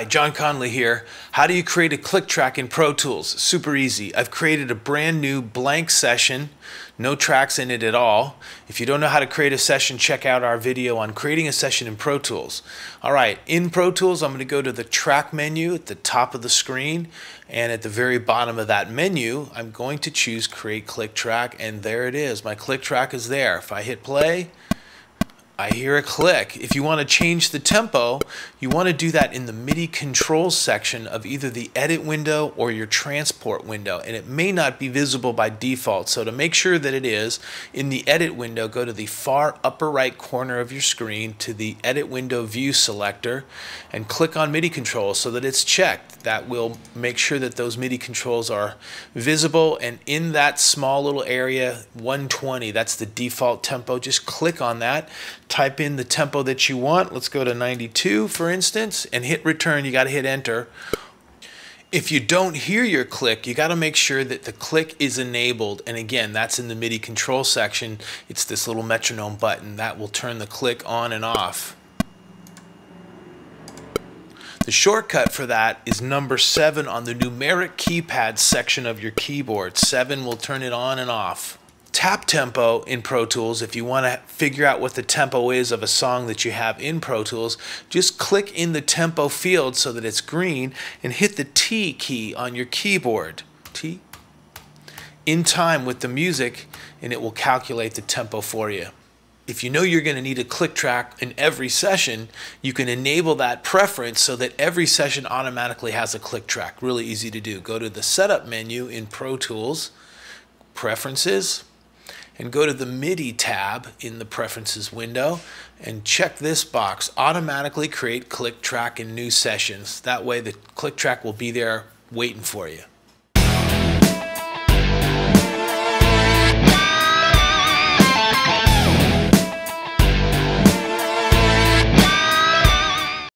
Hi, John Conley here. How do you create a click track in Pro Tools? Super easy. I've created a brand new blank session, no tracks in it at all. If you don't know how to create a session, check out our video on creating a session in Pro Tools. All right, in Pro Tools, I'm going to go to the track menu at the top of the screen, and at the very bottom of that menu, I'm going to choose create click track, and there it is. My click track is there. If I hit play, I hear a click. If you want to change the tempo, you want to do that in the MIDI controls section of either the edit window or your transport window, and it may not be visible by default. So to make sure that it is, in the edit window, go to the far upper right corner of your screen to the edit window view selector and click on MIDI controls so that it's checked. That will make sure that those MIDI controls are visible, and in that small little area, 120, that's the default tempo. Just click on that. Type in the tempo that you want. Let's go to 92, for instance, and hit return. You got to hit enter. If you don't hear your click, you got to make sure that the click is enabled. And again, that's in the MIDI control section. It's this little metronome button that will turn the click on and off. The shortcut for that is number 7 on the numeric keypad section of your keyboard. 7 will turn it on and off. Tap tempo in Pro Tools. If you want to figure out what the tempo is of a song that you have in Pro Tools, just click in the tempo field so that it's green and hit the T key on your keyboard. T. In time with the music, and it will calculate the tempo for you. If you know you're going to need a click track in every session, you can enable that preference so that every session automatically has a click track. Really easy to do. Go to the Setup menu in Pro Tools, Preferences, and go to the MIDI tab in the Preferences window and check this box, automatically create click track in new sessions. That way the click track will be there waiting for you.